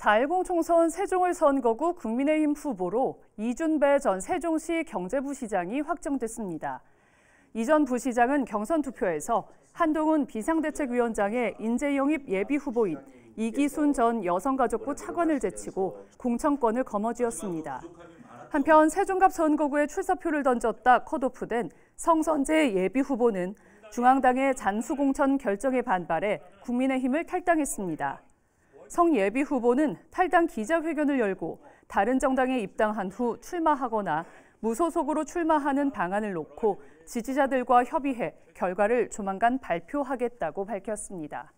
4.10 총선 세종을 선거구 국민의힘 후보로 이준배 전 세종시 경제부시장이 확정됐습니다. 이 전 부시장은 경선 투표에서 한동훈 비상대책위원장의 인재영입 예비후보인 이기순 전 여성가족부 차관을 제치고 공천권을 거머쥐었습니다. 한편 세종갑 선거구에 출사표를 던졌다 컷오프된 성선제 예비후보는 중앙당의 잔수공천 결정에 반발해 국민의힘을 탈당했습니다. 성 예비 후보는 탈당 기자회견을 열고 다른 정당에 입당한 후 출마하거나 무소속으로 출마하는 방안을 놓고 지지자들과 협의해 결과를 조만간 발표하겠다고 밝혔습니다.